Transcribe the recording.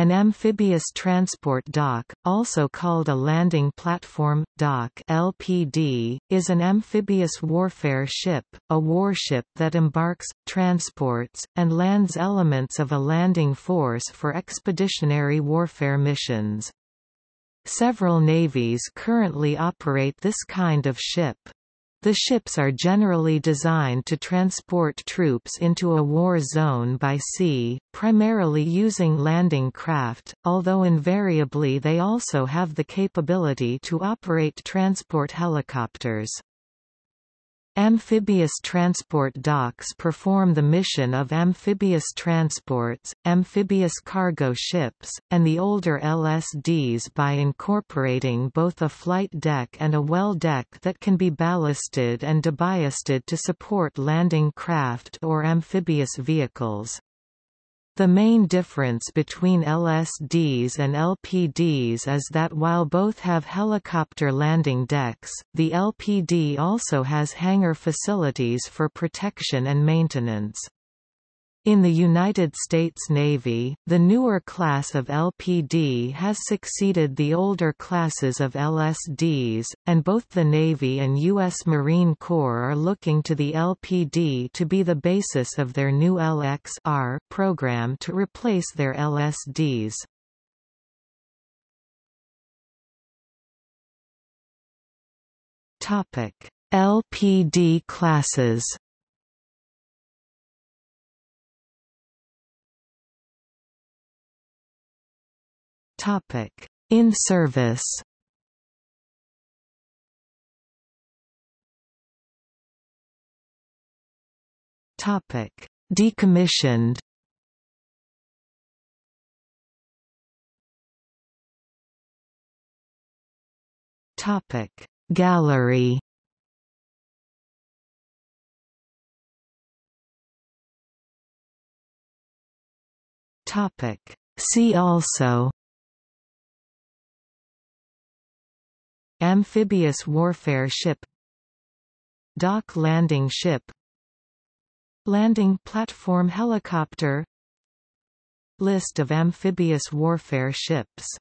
An amphibious transport dock, also called a landing platform dock (LPD), is an amphibious warfare ship, a warship that embarks, transports, and lands elements of a landing force for expeditionary warfare missions. Several navies currently operate this kind of ship. The ships are generally designed to transport troops into a war zone by sea, primarily using landing craft, although invariably they also have the capability to operate transport helicopters. Amphibious transport docks perform the mission of amphibious transports, amphibious cargo ships, and the older LSDs by incorporating both a flight deck and a well deck that can be ballasted and deballasted to support landing craft or amphibious vehicles. The main difference between LSDs and LPDs is that while both have helicopter landing decks, the LPD also has hangar facilities for protection and maintenance. In the United States Navy, the newer class of LPD has succeeded the older classes of LSDs, and both the Navy and U.S. Marine Corps are looking to the LPD to be the basis of their new LXR program to replace their LSDs. LPD classes. In service. Decommissioned. Gallery. See also: amphibious warfare ship, dock landing ship, landing platform helicopter, list of amphibious warfare ships.